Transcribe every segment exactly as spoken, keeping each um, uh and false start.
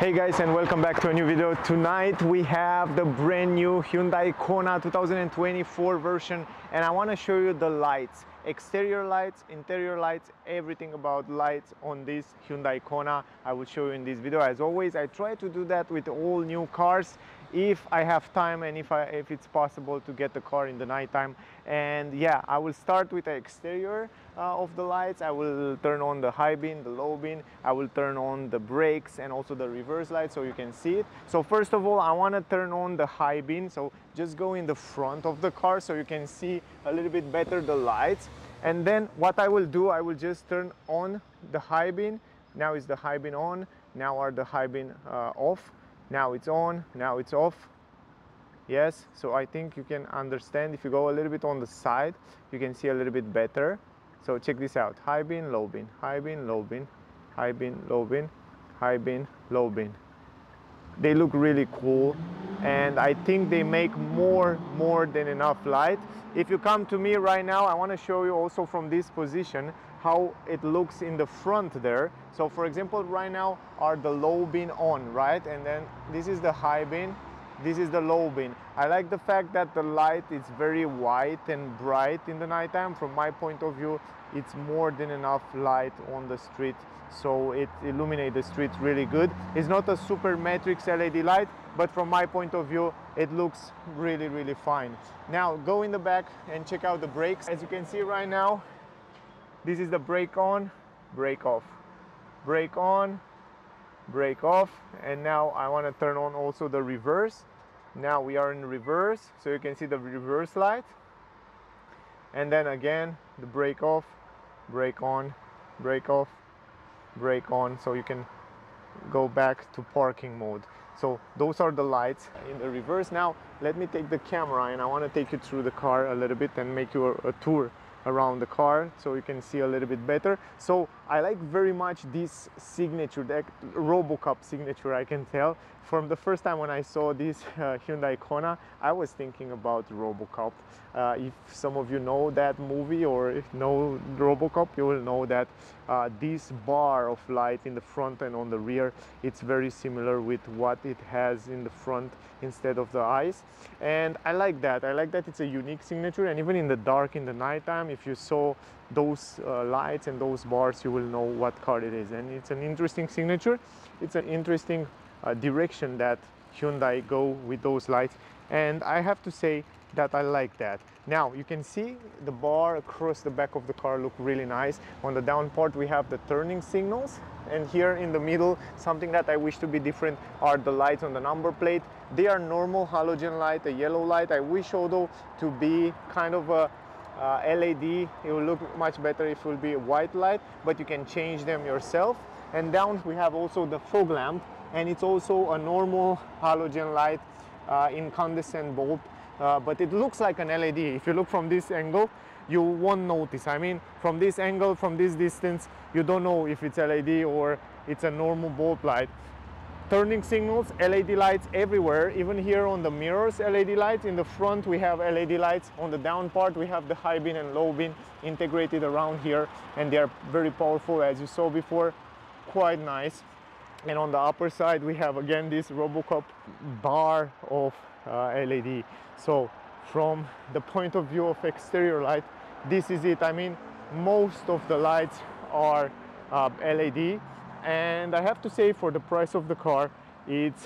Hey guys, and welcome back to a new video. Tonight we have the brand new Hyundai Kona two thousand twenty-four version, and I want to show you the lights, exterior lights, interior lights, everything about lights on this Hyundai Kona. I will show you in this video. As always, I try to do that with all new cars if I have time and if I if it's possible to get the car in the nighttime. And yeah, I will start with the exterior uh, of the lights. I will turn on the high beam, the low beam. I will turn on the brakes and also the reverse light so you can see it. So first of all, I want to turn on the high beam. So just go in the front of the car so you can see a little bit better the lights. And then what I will do, I will just turn on the high beam. Now is the high beam on, now are the high beam uh, off. Now it's on, now it's off. Yes, so I think you can understand. If you go a little bit on the side, you can see a little bit better. So check this out, high beam, low beam, high beam, low beam, high beam, low beam, high beam, low beam. They look really cool, and I think they make more, more than enough light. If you come to me right now, I wanna show you also from this position how it looks in the front there. So for example, right now are the low beam on, right? And then this is the high beam, this is the low beam. I like the fact that the light is very white and bright in the nighttime. From my point of view, it's more than enough light on the street, so it illuminates the street really good. It's not a super matrix L E D light, but from my point of view, it looks really, really fine. Now go in the back and check out the brakes. As you can see right now, this is the brake on, brake off, brake on, brake off. And now I want to turn on also the reverse. Now we are in reverse, so you can see the reverse light. And then again, the brake off, brake on, brake off, brake on, so you can go back to parking mode. So those are the lights in the reverse. Now let me take the camera and I want to take you through the car a little bit and make you a, a tour around the car so you can see a little bit better. So I like very much this signature, the RoboCop signature. I can tell from the first time when I saw this uh, Hyundai Kona, I was thinking about RoboCop. Uh, if some of you know that movie or if know RoboCop, you will know that uh, this bar of light in the front and on the rear, it's very similar with what it has in the front instead of the eyes. And I like that. I like that it's a unique signature, and even in the dark, in the nighttime, if you saw those uh, lights and those bars, you will know what car it is. And it's an interesting signature. It's an interesting uh, direction that Hyundai go with those lights, and I have to say that I like that. Now you can see the bar across the back of the car look really nice. On the down part we have the turning signals, and here in the middle, something that I wish to be different are the lights on the number plate. They are normal halogen light, a yellow light. I wish although to be kind of a Uh, L E D, it will look much better if it will be a white light, but you can change them yourself. And down we have also the fog lamp, and it's also a normal halogen light, uh, incandescent bulb, uh, but it looks like an L E D. If you look from this angle, you won't notice. I mean, from this angle, from this distance, you don't know if it's L E D or it's a normal bulb light. Turning signals, L E D lights everywhere, even here on the mirrors, L E D lights. In the front we have L E D lights. On the down part we have the high beam and low beam integrated around here, and they are very powerful, as you saw before, quite nice. And on the upper side we have again this RoboCop bar of uh, L E D. So from the point of view of exterior light, this is it. I mean, most of the lights are uh, L E D. And I have to say, for the price of the car, it's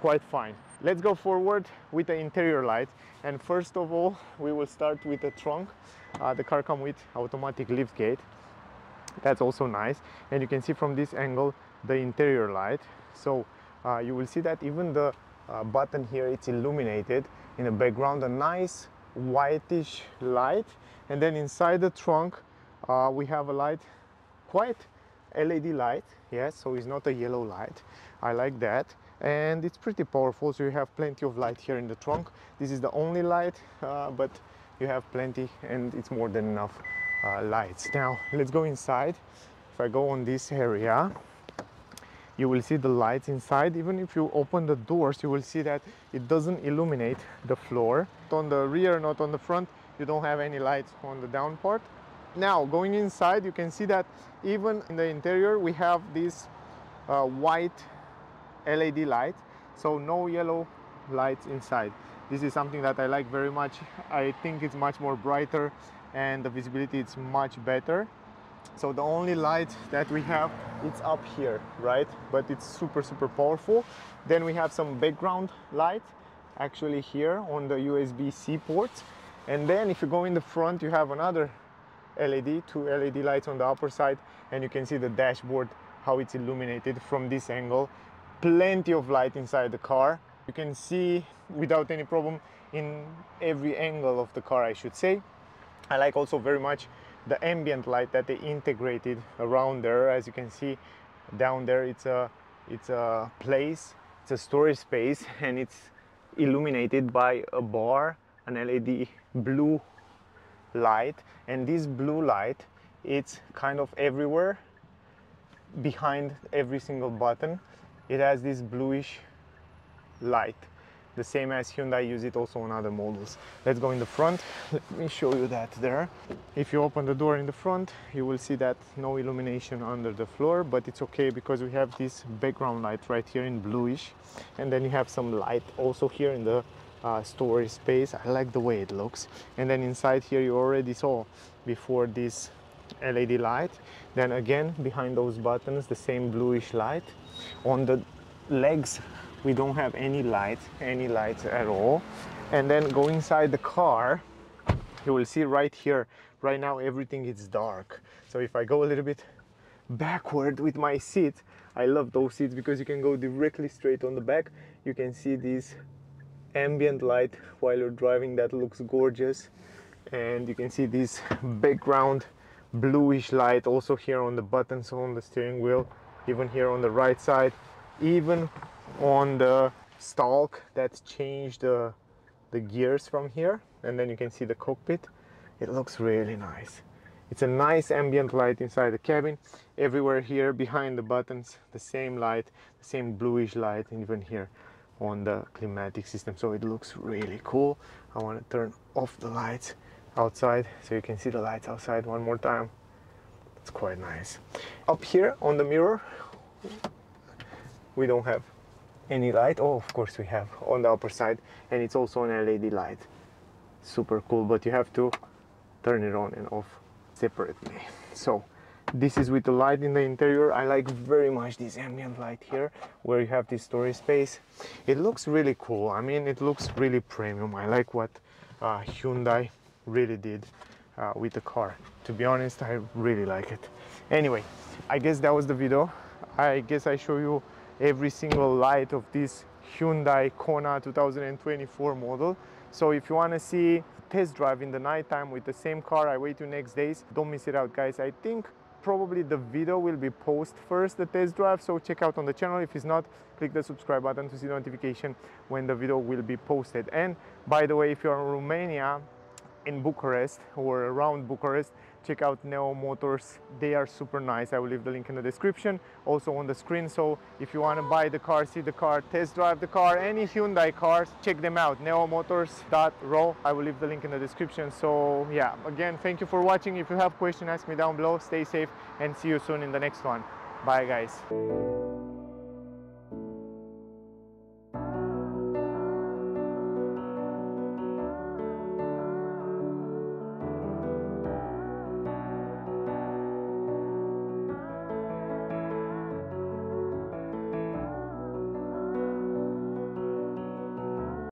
quite fine. Let's go forward with the interior light. And first of all, we will start with the trunk. Uh, the car comes with automatic liftgate. That's also nice. And you can see from this angle, the interior light. So uh, you will see that even the uh, button here, it's illuminated. In the background, a nice whitish light. And then inside the trunk, uh, we have a light, quite L E D light, yes, so it's not a yellow light. I like that, and it's pretty powerful, so you have plenty of light here in the trunk. This is the only light, uh, but you have plenty, and it's more than enough uh, lights. Now let's go inside. If I go on this area, you will see the lights inside. Even if you open the doors, you will see that it doesn't illuminate the floor. On the rear, not on the front, you don't have any lights on the down part. Now going inside, you can see that even in the interior we have this uh, white L E D lights, so no yellow lights inside. This is something that I like very much. I think it's much more brighter and the visibility is much better. So the only light that we have, it's up here, right? But it's super, super powerful. Then we have some background light actually here on the U S B C port. And then if you go in the front, you have another L E D, two L E D lights on the upper side, and you can see the dashboard, how it's illuminated from this angle. Plenty of light inside the car. You can see without any problem in every angle of the car, I should say. I like also very much the ambient light that they integrated around there. As you can see down there, it's a it's a place, it's a storage space, and it's illuminated by a bar, an L E D blue light, and this blue light, it's kind of everywhere behind every single button. It has this bluish light, the same as Hyundai use it also on other models. Let's go in the front. Let me show you that there. If you open the door in the front, you will see that no illumination under the floor, but it's okay because we have this background light right here in bluish, and then you have some light also here in the uh, storage space. I like the way it looks. And then inside here, you already saw before this L E D light. Then again, behind those buttons, the same bluish light. On the legs, we don't have any lights, any lights at all. And then go inside the car, you will see right here, right now everything is dark. So if I go a little bit backward with my seat, I love those seats because you can go directly straight on the back. You can see this ambient light while you're driving, that looks gorgeous. And you can see this background bluish light also here on the buttons on the steering wheel, even here on the right side, even on the stalk that changed the, the gears from here. And then you can see the cockpit. It looks really nice. It's a nice ambient light inside the cabin. Everywhere here behind the buttons, the same light, the same bluish light, and even here on the climatic system. So it looks really cool. I want to turn off the lights outside so you can see the lights outside one more time. It's quite nice. Up here on the mirror, we don't have any light. Oh, of course we have on the upper side, and it's also an L E D light. Super cool, but you have to turn it on and off separately. So this is with the light in the interior. I like very much this ambient light here where you have this storage space. It looks really cool. I mean, it looks really premium. I like what uh, Hyundai really did uh, with the car. To be honest, I really like it. Anyway, I guess that was the video. I guess I show you every single light of this Hyundai Kona two thousand twenty-four model. So if you want to see test drive in the nighttime with the same car, I wait you next days. Don't miss it out, guys. I think probably the video will be posted first, the test drive, so check out on the channel. If it's not, click the subscribe button to see the notification when the video will be posted. And by the way, if you're in Romania, in Bucharest or around Bucharest, check out Neo Motors. They are super nice. I will leave the link in the description, also on the screen. So if you want to buy the car, see the car, test drive the car, any Hyundai cars, check them out, neo motors dot r o. I will leave the link in the description. So yeah, again, thank you for watching. If you have questions, ask me down below. Stay safe and see you soon in the next one. Bye, guys.